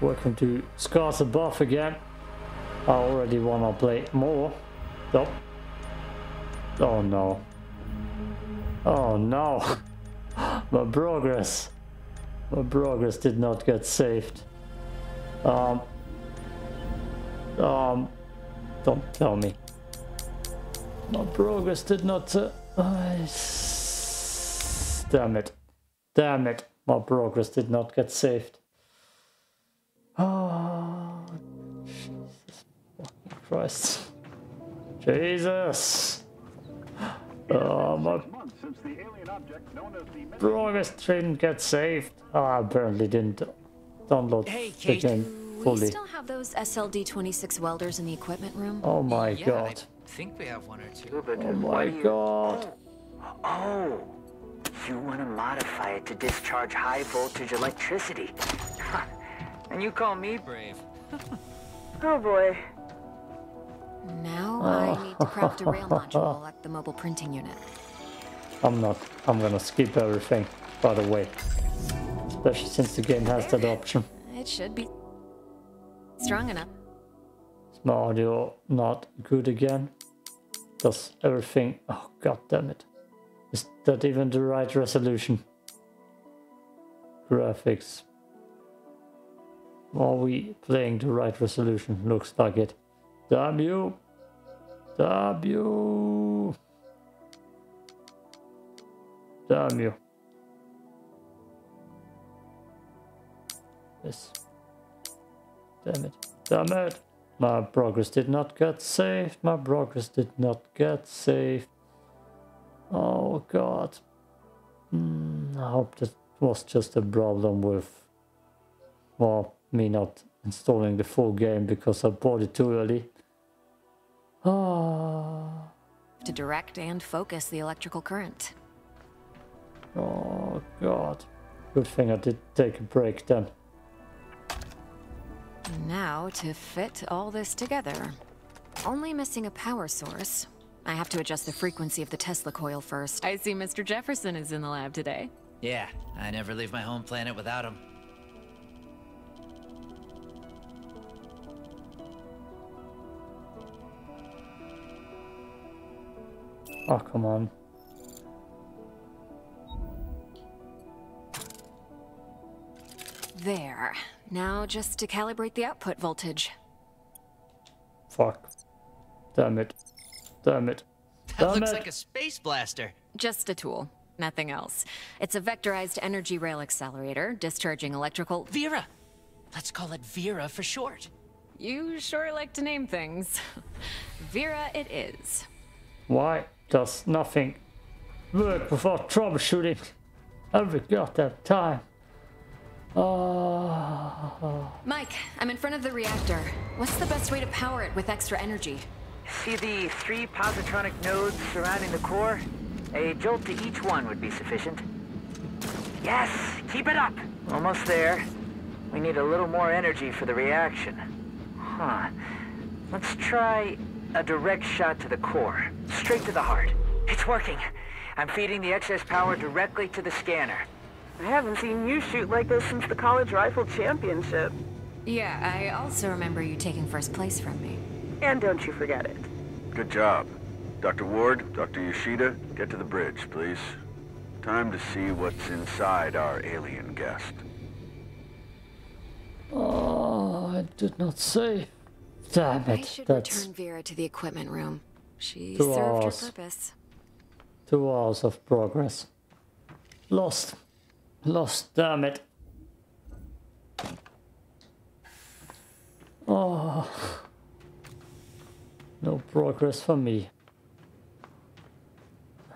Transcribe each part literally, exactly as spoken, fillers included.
Welcome to Scars Above again. I already wanna play more. Oh, oh no. Oh no. My progress. My progress did not get saved. Um. Um. Don't tell me. My progress did not. Uh, uh, damn it. Damn it. My progress did not get saved. Oh, Jesus fucking Christ. Jesus. Oh, my progress didn't get saved. Oh, I apparently didn't download hey, the game fully. We still have those S L D twenty-six welders in the equipment room? Oh my yeah, god. I think we have one or two. Oh my god. Oh. oh. You want to modify it to discharge high voltage electricity. And you call me brave. Oh boy. Now I need to craft a rail module and elect the mobile printing unit. I'm not. I'm gonna skip everything, by the way. Especially since the game has that option. It should be strong enough. Is my audio not good again? Does everything... Oh god damn it. Is that even the right resolution? Graphics. Are we playing the right resolution? Looks like it. Damn you! Damn you! Damn you. Yes. Damn it. Damn it! My progress did not get saved. My progress did not get saved. Oh god. Mm, I hope that was just a problem with, well, me not installing the full game because I bought it too early. Ah. To direct and focus the electrical current. Oh god. Good thing I did take a break then. Now to fit all this together. Only missing a power source. I have to adjust the frequency of the Tesla coil first. I see Mister Jefferson is in the lab today. Yeah, I never leave my home planet without him. Oh, come on. There. Now just to calibrate the output voltage. Fuck. Damn it. Damn it. Damn that looks it. like a space blaster. Just a tool. Nothing else. It's a vectorized energy rail accelerator, discharging electrical... Vera! Let's call it Vera for short. You sure like to name things. Vera it is. Why does nothing work without troubleshooting every goddamn time? Oh. Mike, I'm in front of the reactor. What's the best way to power it with extra energy? See the three positronic nodes surrounding the core? A jolt to each one would be sufficient. Yes! Keep it up! Almost there. We need a little more energy for the reaction. Huh. Let's try a direct shot to the core. Straight to the heart. It's working! I'm feeding the excess power directly to the scanner. I haven't seen you shoot like this since the College Rifle Championship. Yeah, I also remember you taking first place from me. And don't you forget it. Good job. Doctor Ward, Doctor Yoshida, get to the bridge, please. Time to see what's inside our alien guest. Oh, I did not say. Damn it. I should That's... return Vera to the equipment room. She Two served hours. her purpose. Two hours of progress. Lost. Lost, damn it. Oh... No progress for me. I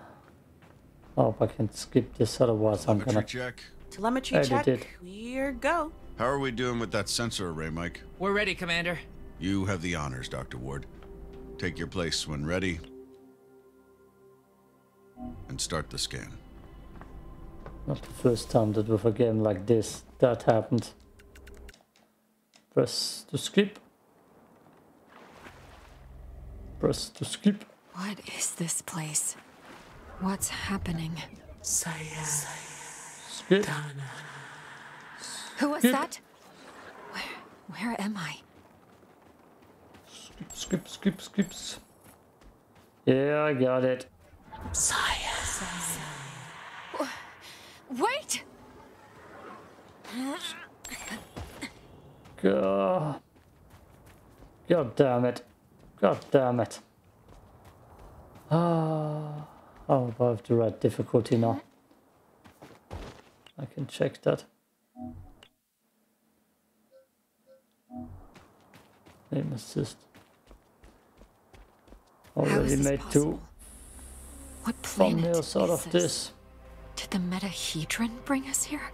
hope I can skip this, otherwise I'm gonna... check. Telemetry check. Here go. How are we doing with that sensor array, Mike? We're ready, Commander. You have the honors, Doctor Ward. Take your place when ready. And start the scan. Not the first time that with a game like this, that happened. Press to skip. Press to skip. What is this place? What's happening? Saya. Skip. Who was skip. that? Where? Where am I? Skip, skip, skip, skips. Yeah, I got it. Science. Wait. God. God damn it. God damn it. Ah, I'm above the right difficulty now. I can check that. Aim assist. Already made two. What planet is out of this? Did the Metahedron bring us here?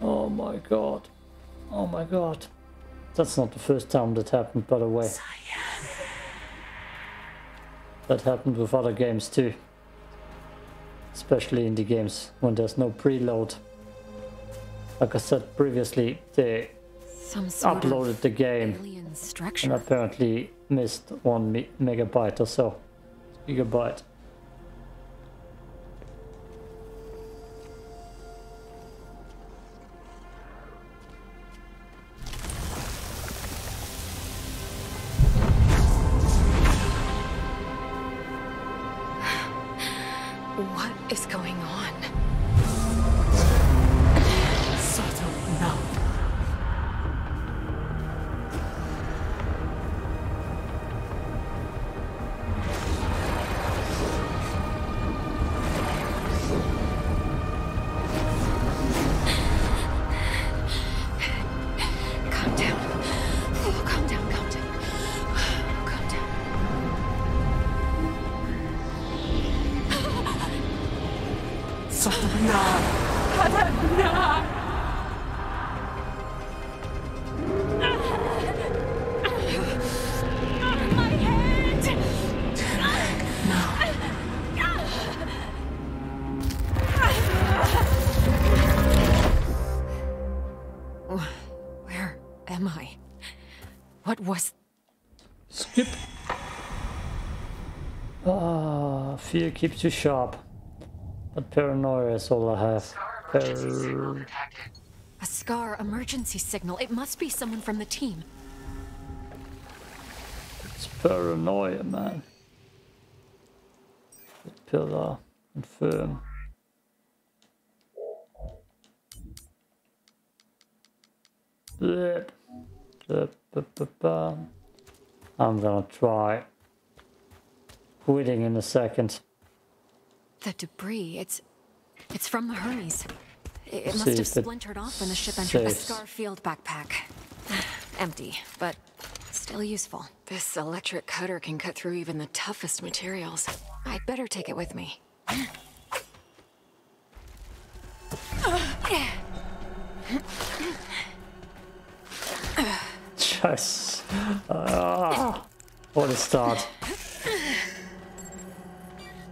Oh my god. Oh my god. That's not the first time that happened, by the way. Science. That happened with other games too. Especially indie games when there's no preload. Like I said previously, they Some sort uploaded the game and apparently missed one me megabyte or so. Gigabyte. Fear keeps you sharp, but paranoia is all I have. Scar per a scar emergency signal. It must be someone from the team. It's paranoia, man. The pillar, confirm. Blip. Blip, blip, blip, blip. I'm gonna try quitting in a second. The debris, it's it's from the Hermes. It, it must have splintered off when the ship entered. Saves. A scar field backpack. Empty, but still useful. This electric cutter can cut through even the toughest materials. I'd better take it with me. Just, uh, what a start.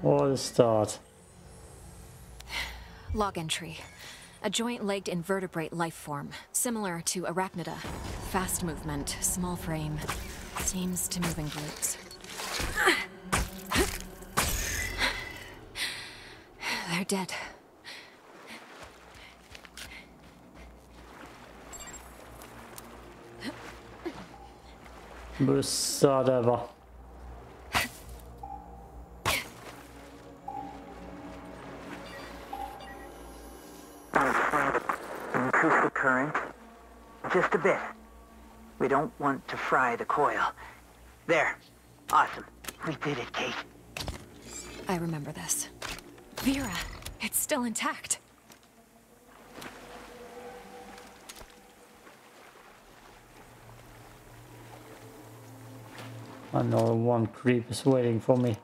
What a start. Log entry. A joint-legged invertebrate life form, similar to Arachnida. Fast movement, small frame. Seems to move in groups. They're dead. Best start ever. Increase the current just a bit. We don't want to fry the coil. There. Awesome. We did it, Kate. I remember this. Vera, it's still intact. Another one creep is waiting for me.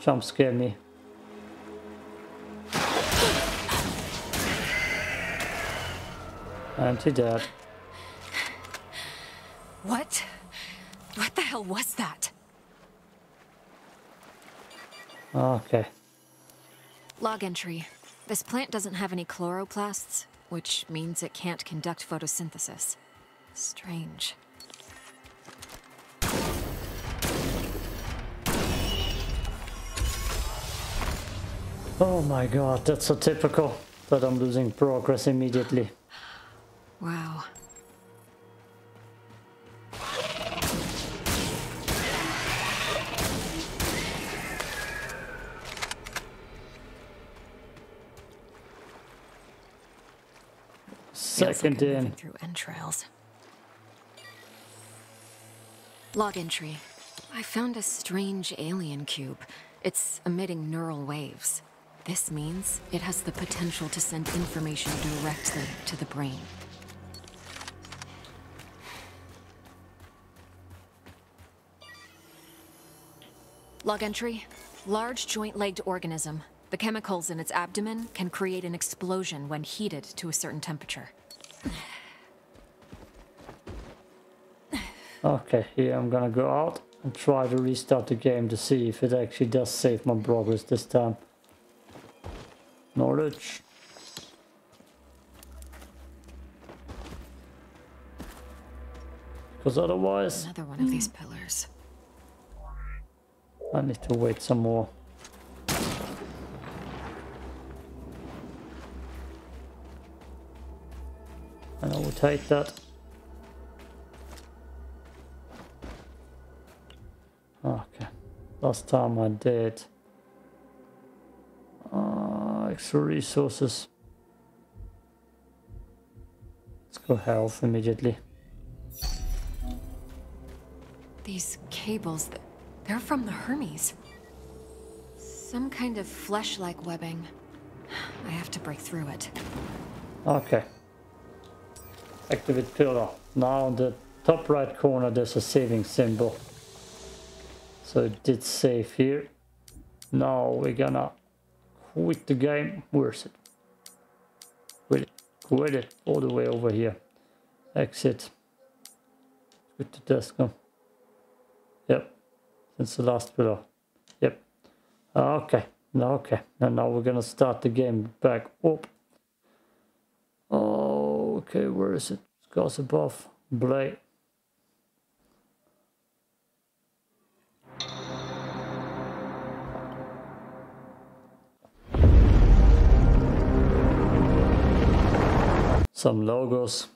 Jump scare me. Empty dead. What? What the hell was that? Okay. Log entry. This plant doesn't have any chloroplasts, which means it can't conduct photosynthesis. Strange. Oh my god, that's so typical that I'm losing progress immediately. Wow. Second like in through entrails. Log entry. I found a strange alien cube. It's emitting neural waves. This means it has the potential to send information directly to the brain. Log entry. Large joint-legged organism. The chemicals in its abdomen can create an explosion when heated to a certain temperature. Okay, here I'm gonna go out and try to restart the game to see if it actually does save my progress this time. Knowledge. Because otherwise... Another one of these pillars. I need to wait some more. And I will take that. Okay. Last time I did. Uh, extra resources. Let's go health immediately. These cables, they're from the Hermes. Some kind of flesh-like webbing. I have to break through it. Okay. Activate pillar. Now on the top right corner there's a saving symbol. So it did save here. Now we're gonna quit the game. Where's it? Quit it. Quit it all the way over here. Exit. Quit the desk. Yep. Since the last pillar. Yep. Okay. Okay. And now we're gonna start the game back up. Oh. Okay, where is it? Scars Above. Play. Some logos,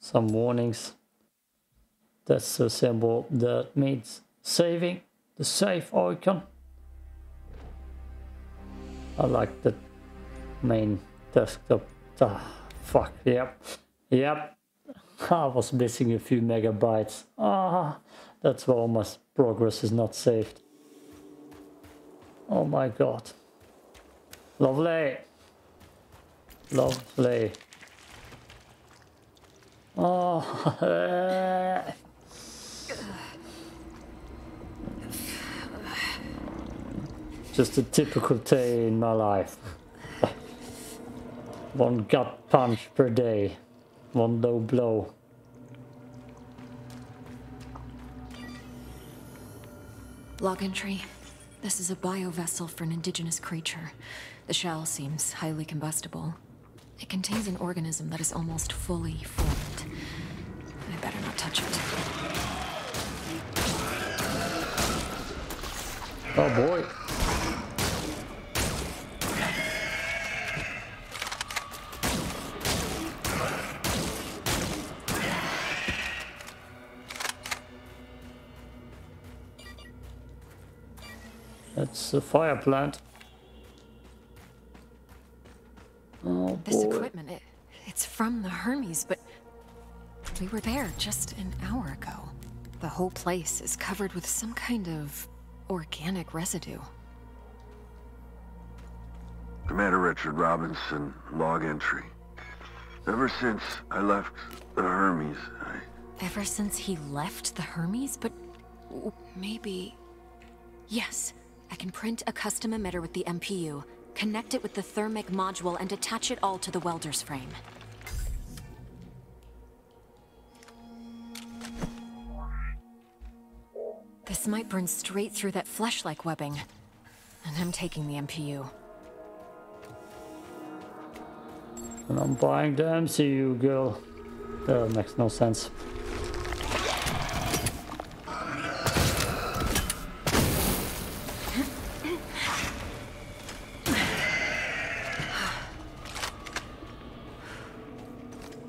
some warnings. That's a symbol that means saving, the save icon. I like the main desktop. Ah. Fuck, yep, yep, I was missing a few megabytes. Ah, that's why all my progress is not saved. Oh my god. Lovely. Lovely. Oh. Just a typical day in my life. One gut punch per day. One low blow. Log entry. This is a biovessel for an indigenous creature. The shell seems highly combustible. It contains an organism that is almost fully formed. I better not touch it. Oh boy. It's a fire plant. Oh, boy. This equipment, it, it's from the Hermes, but we were there just an hour ago. The whole place is covered with some kind of organic residue. Commander Richard Robinson, log entry. Ever since I left the Hermes, I... Ever since he left the Hermes? But maybe... Yes. I can print a custom emitter with the M P U, connect it with the thermic module, and attach it all to the welder's frame. This might burn straight through that flesh-like webbing. And I'm taking the M P U. And I'm buying the M C U, girl. That makes no sense.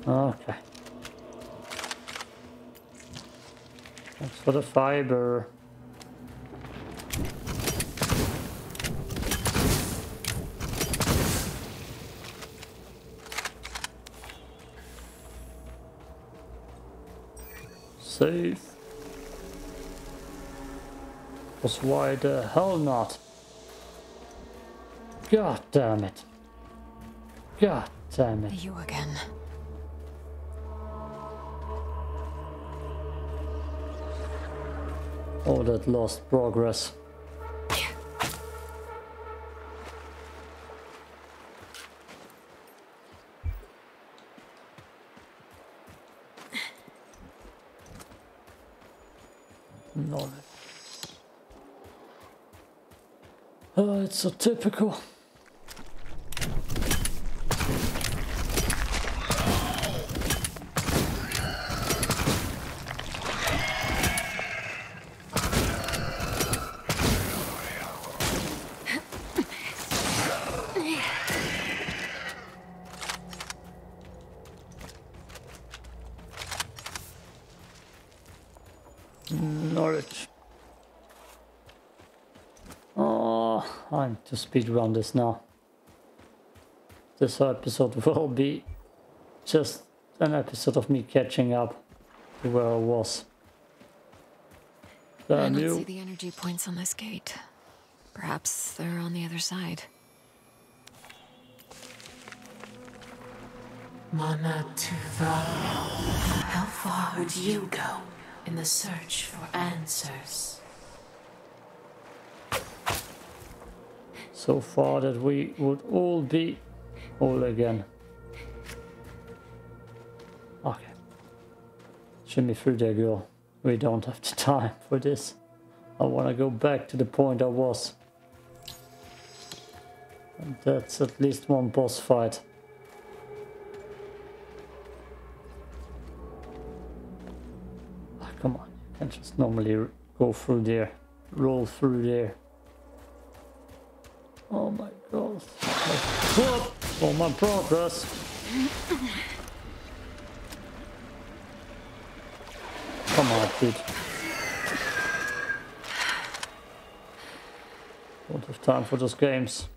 Okay. Thanks for the fiber. Save. Because why the hell not? God damn it. God damn it. You again. Oh, that lost progress. No. Oh, it's so typical. To speedrun this now. This episode will be just an episode of me catching up to where I was. Damn, I don't you. see the energy points on this gate. Perhaps they're on the other side. Mana Tuvar, how far would you go in the search for answers? So far that we would all be all again. Okay. Shimmy through there, girl. We don't have the time for this. I want to go back to the point I was. And that's at least one boss fight. Oh, come on. You can just normally go through there. Roll through there. Oh my god. Whoop! Oh my progress. Come on, dude. Don't have time for those games.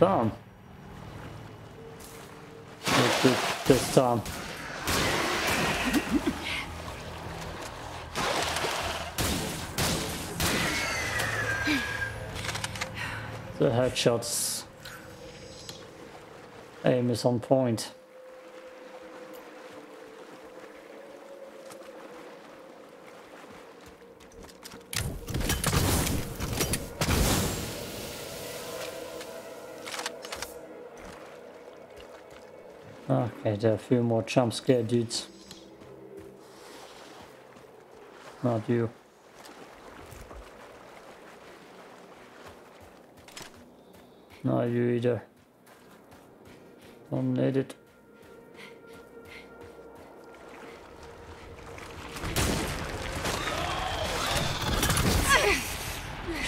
Down. Let's do this time. The headshots. Aim is on point. Okay, there are a few more jump scare dudes. Not you. Not you either. Don't need it.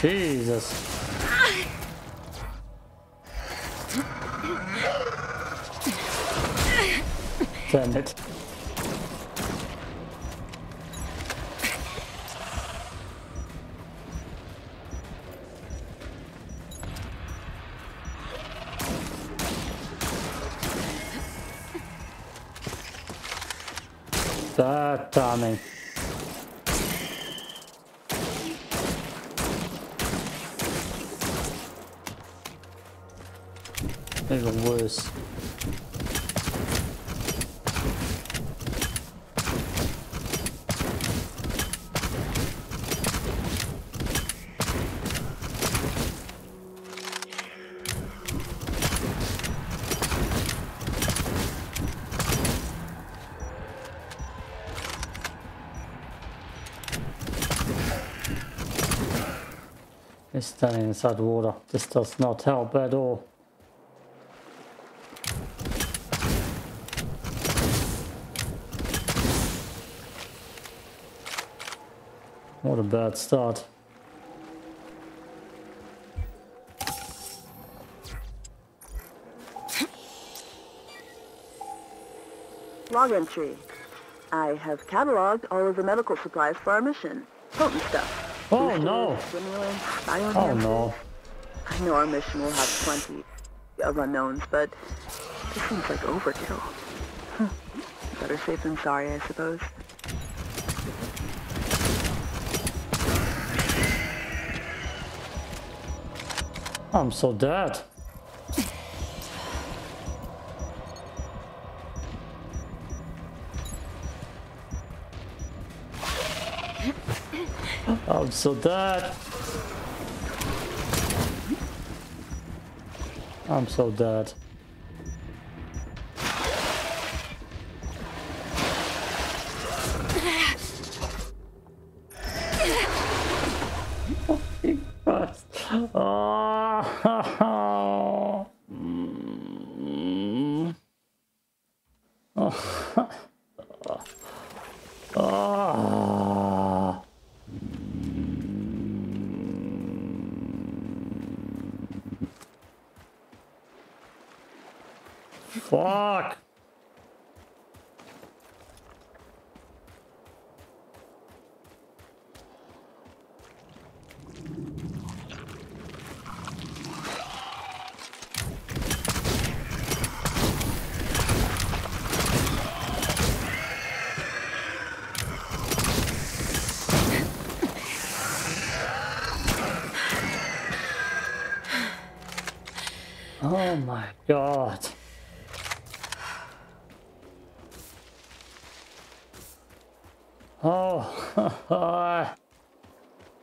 Jesus. Damn it. That timing. Even worse. He's standing inside the water. This does not help at all. What a bad start. Log entry. I have cataloged all of the medical supplies for our mission. Potent stuff. Oh no! Oh no! I know our mission will have plenty of unknowns, but this seems like overkill. Huh. Better safe than sorry, I suppose. I'm so dead. I'm so dead. I'm so dead. Fuck! Oh my god. Oh, uh,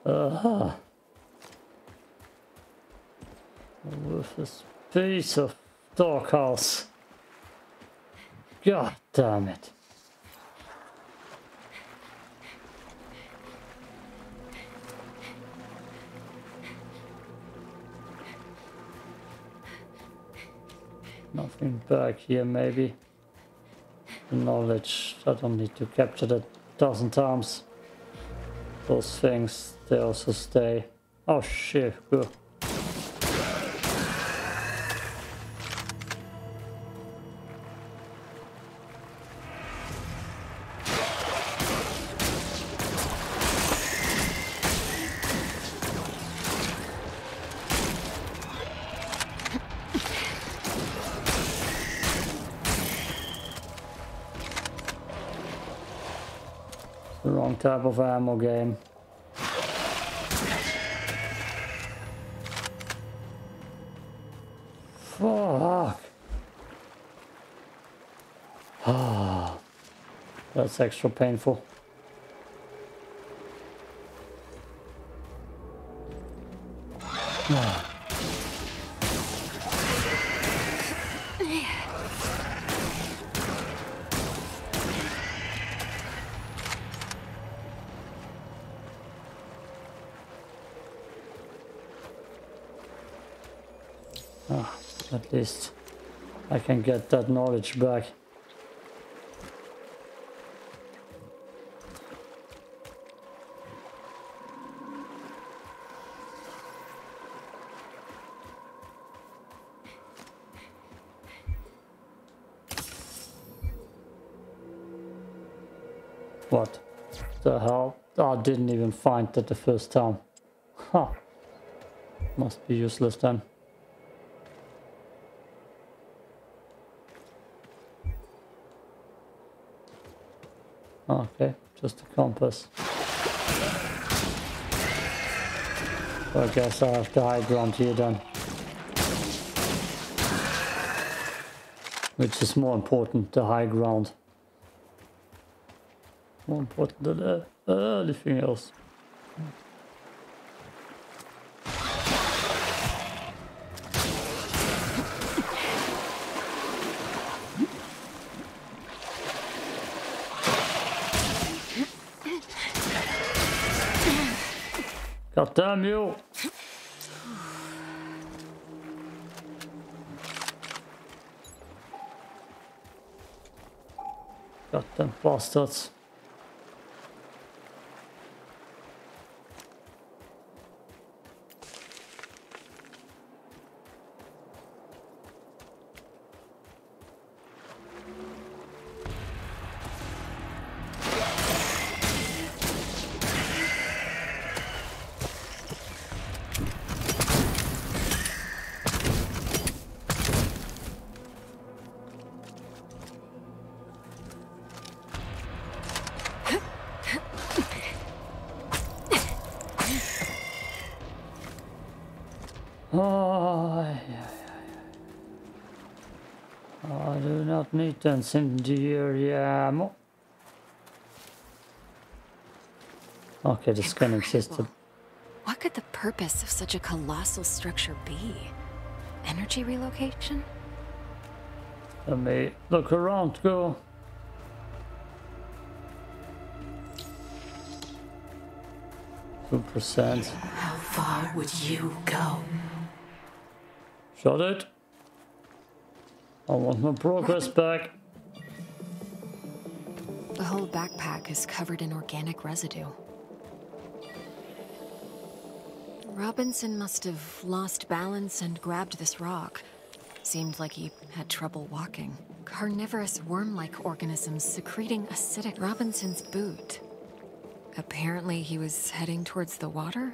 uh, with this piece of doghouse. God damn it. Nothing back here, maybe. The knowledge, I don't need to capture that. Dozen times. Those things, they also stay. Oh shit, good. Type of ammo game. Fuck. Ah, that's extra painful. Ah. At least I can get that knowledge back. What the hell? Oh, I didn't even find that the first time. Huh. Must be useless then. Okay, just a compass. So I guess I have the high ground here then. Which is more important, the high ground. More important than uh, uh, anything else. God damn you! Goddamn bastards. Mutants in the ammo. Okay, the scanning system. What could the purpose of such a colossal structure be? Energy relocation? Let me look around, girl. two percent. How far would you go? Shot it. I want my progress back. The whole backpack is covered in organic residue. Robinson must have lost balance and grabbed this rock. Seemed like he had trouble walking. Carnivorous worm-like organisms secreting acidic. Robinson's boot. Apparently he was heading towards the water.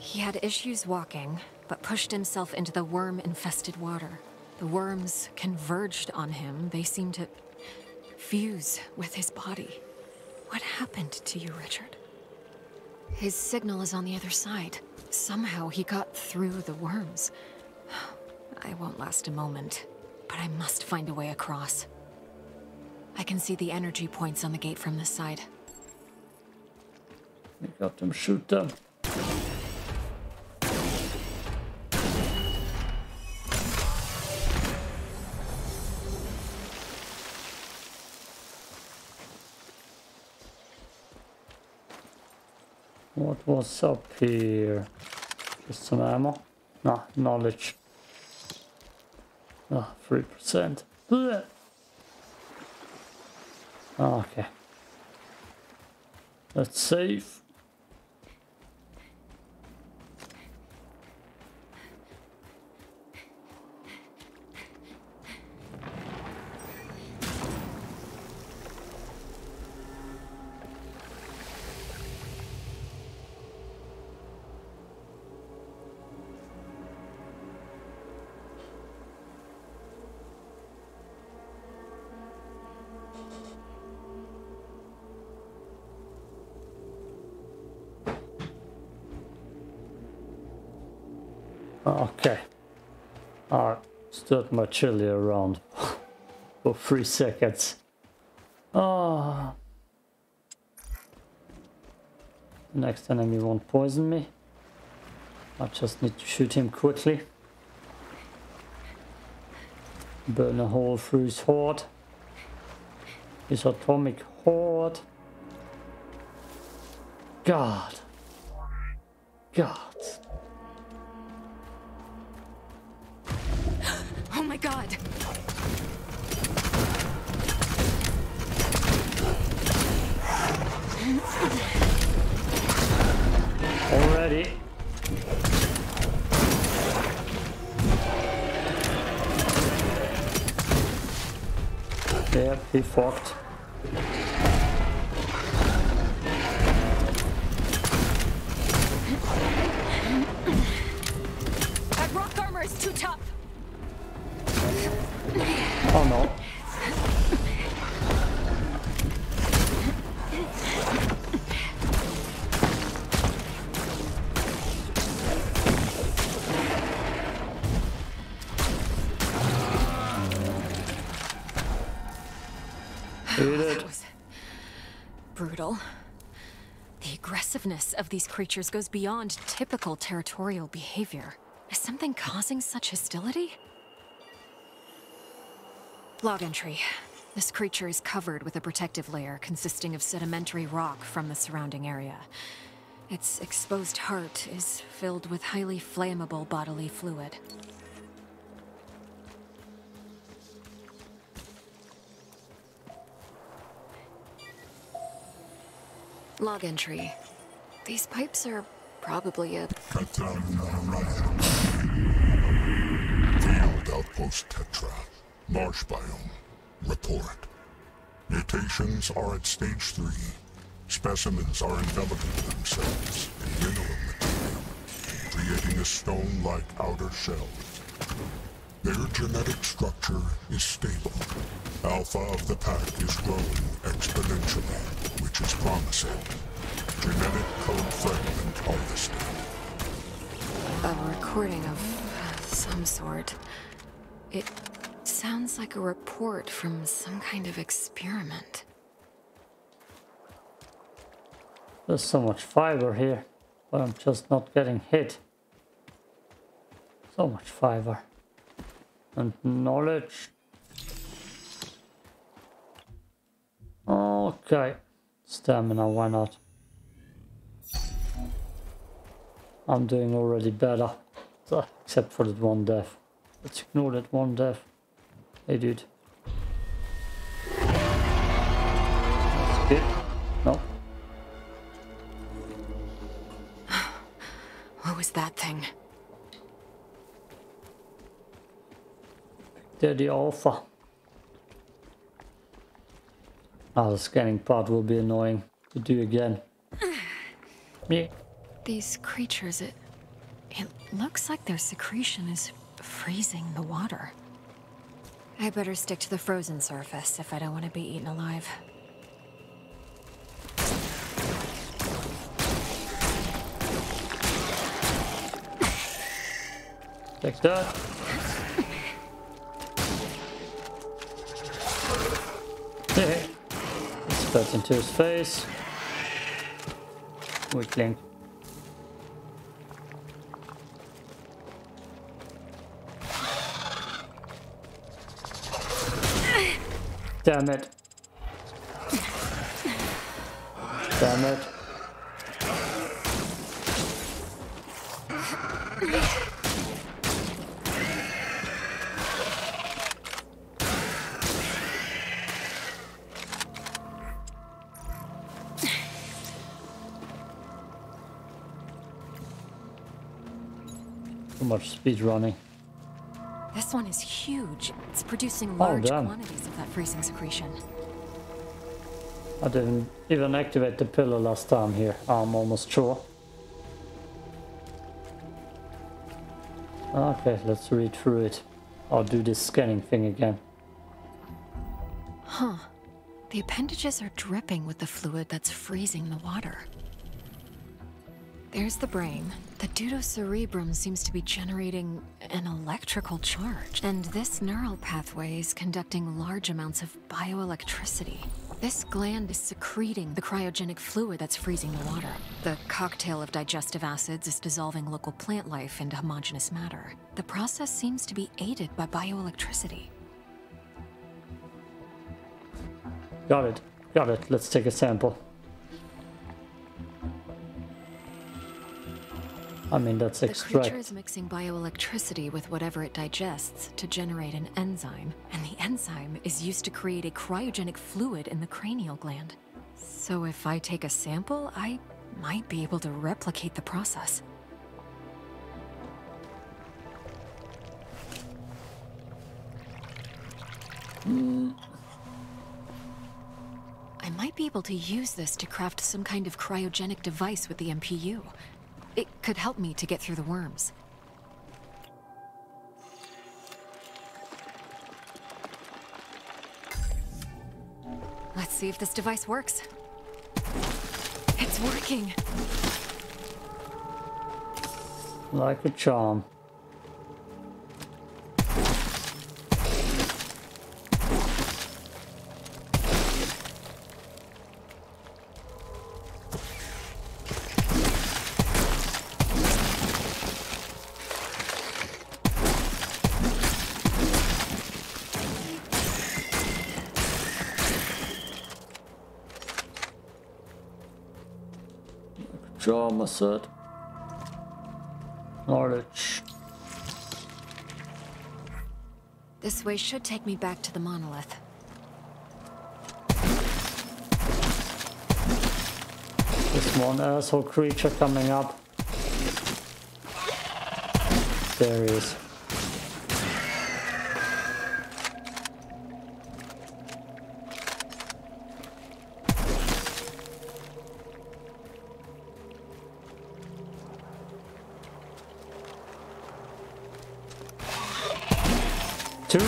He had issues walking, but pushed himself into the worm-infested water. The worms converged on him. They seemed to fuse with his body. What happened to you, Richard? His signal is on the other side. Somehow he got through the worms. I won't last a moment, but I must find a way across. I can see the energy points on the gate from this side. We got them, shoot them. What was up here? Just some ammo? Nah, knowledge. Ah, three percent. Blech. Okay. Let's save. Okay, I stood my chili around for three seconds. Ah, the next enemy won't poison me. I just need to shoot him quickly. Burn a hole through his heart. His atomic heart. God. God. God. Already. Yep, he fucked. That rock armor is too tough. Oh no. That was brutal. The aggressiveness of these creatures goes beyond typical territorial behavior. Is something causing such hostility? Log entry. This creature is covered with a protective layer consisting of sedimentary rock from the surrounding area. Its exposed heart is filled with highly flammable bodily fluid. Log entry. These pipes are probably a... Cut down the horizon. Field Outpost Tetra. Marsh biome. Report. Mutations are at stage three. Specimens are enveloping themselves in mineral material, creating a stone-like outer shell. Their genetic structure is stable. Alpha of the pack is growing exponentially, which is promising. Genetic code fragment harvested. A recording of some sort. It sounds like a report from some kind of experiment. There's so much fiber here, but I'm just not getting hit. So much fiber. And knowledge. Okay. Stamina, why not? I'm doing already better. Except for that one death. Let's ignore that one death. Hey, dude. Skip. No. What was that thing? They're the alpha. Ah, the scanning part will be annoying to do again. Yeah. These creatures, it, it looks like their secretion is freezing the water. I better stick to the frozen surface if I don't want to be eaten alive. Take that. That's into his face. Weakling. Damn it. Damn it. Much speed running. This one is huge. It's producing large oh, quantities of that freezing secretion. I didn't even activate the pillar last time here, I'm almost sure. Okay, let's read through it. I'll do this scanning thing again. Huh. The appendages are dripping with the fluid that's freezing the water. There's the brain. The deutocerebrum seems to be generating an electrical charge, and this neural pathway is conducting large amounts of bioelectricity. This gland is secreting the cryogenic fluid that's freezing the water. The cocktail of digestive acids is dissolving local plant life into homogeneous matter. The process seems to be aided by bioelectricity. Got it. Got it. Let's take a sample. I mean, that's extract. The creature is mixing bioelectricity with whatever it digests to generate an enzyme, and the enzyme is used to create a cryogenic fluid in the cranial gland. So if I take a sample, I might be able to replicate the process. Mm. I might be able to use this to craft some kind of cryogenic device with the M P U. It could help me to get through the worms. Let's see if this device works. It's working. Like a charm. Drama set. Knowledge. This way should take me back to the monolith. This one asshole creature coming up. There he is. Two.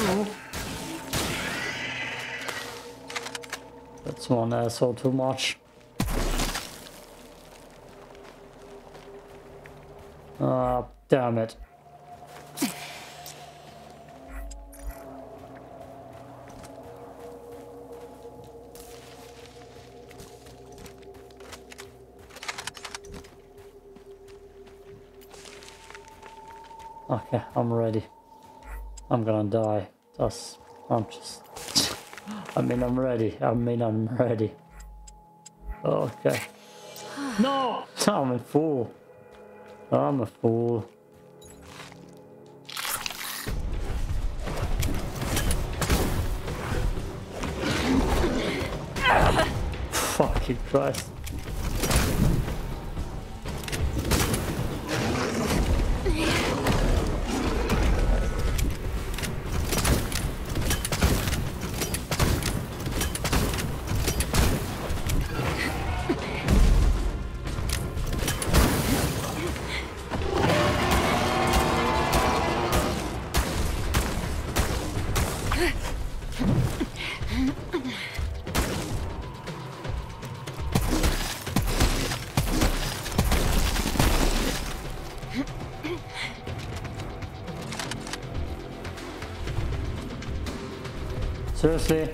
That's one asshole too much. Ah, damn it. Okay, I'm ready. I'm gonna die. That's, I'm just... I mean, I'm ready. I mean, I'm ready. Okay. No! I'm a fool. I'm a fool. Fucking Christ. Seriously?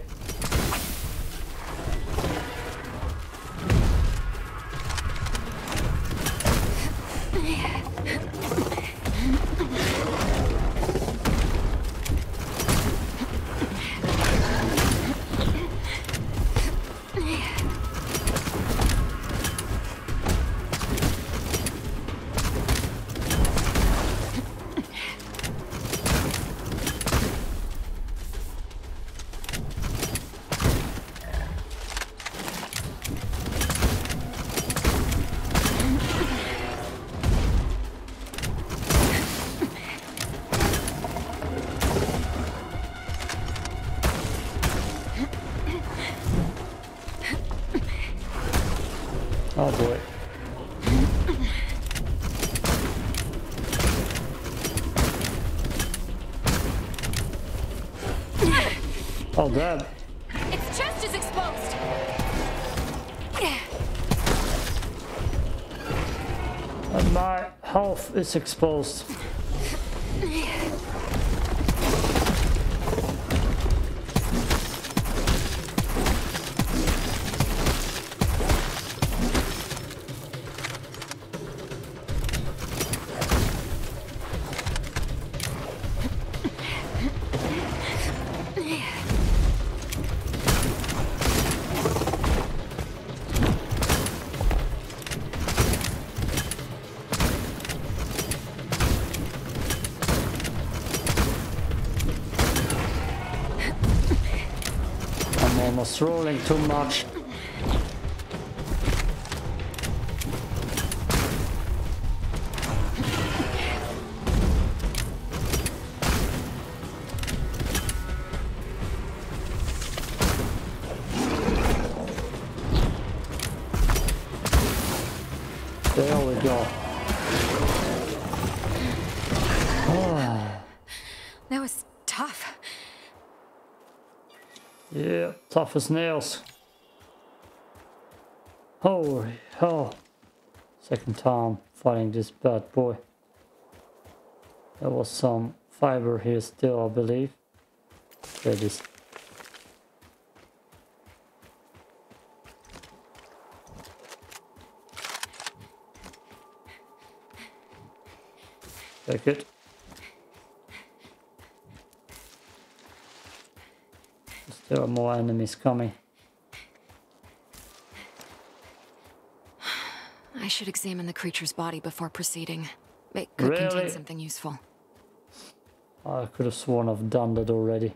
Oh, God. Its chest is exposed. And my health is exposed. Rolling too much. There we go. Oh. That was tough. Yeah. Tough as nails. Holy hell. Second time fighting this bad boy. There was some fiber here still, I believe. There it is. Take it. There are more enemies coming. I I should examine the creature's body before proceeding. It could really? contain something useful. I could have sworn I've done that already.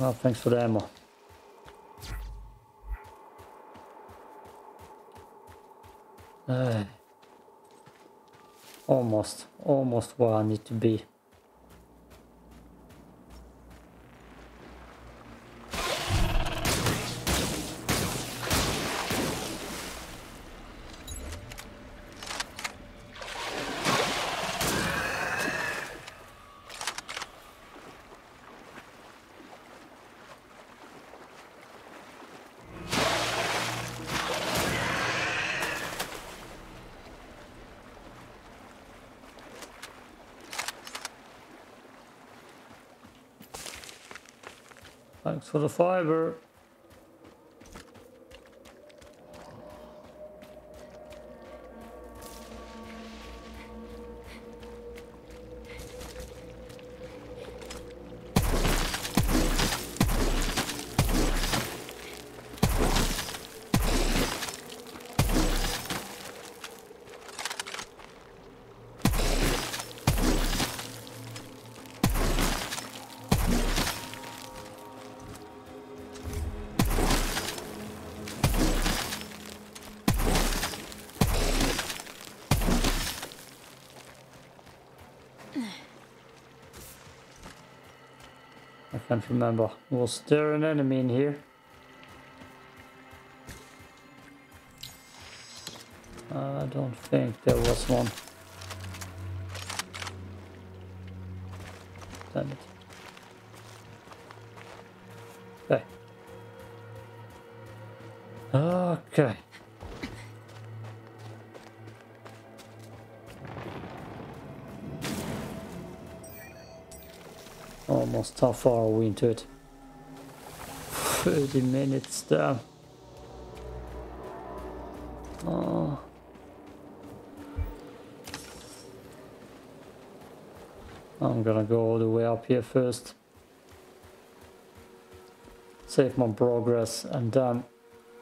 Oh, thanks for the ammo. Uh, almost, almost where I need to be. Thanks for the fiber. Can't remember. Was there an enemy in here? I don't think there was one. Damn it. Okay. Okay. Almost, how far are we into it? thirty minutes there. Oh. I'm gonna go all the way up here first. Save my progress and then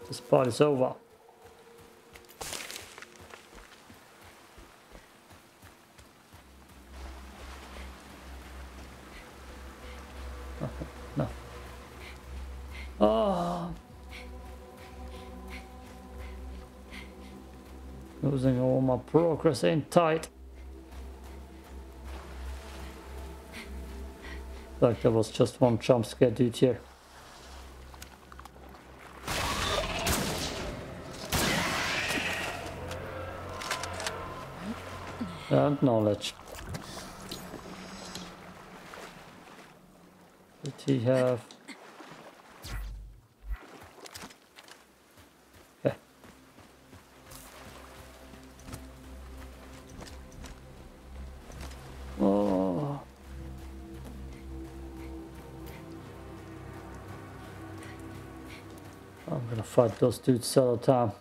this part is over. Losing all my progress in tight. Like there was just one jump scare dude here. And knowledge. Did he have... Fight those dudes all the time.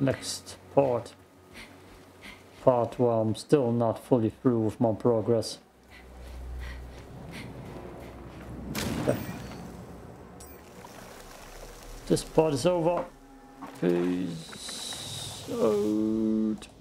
Next part. Part where I'm still not fully through with my progress. Okay. This part is over. Peace out.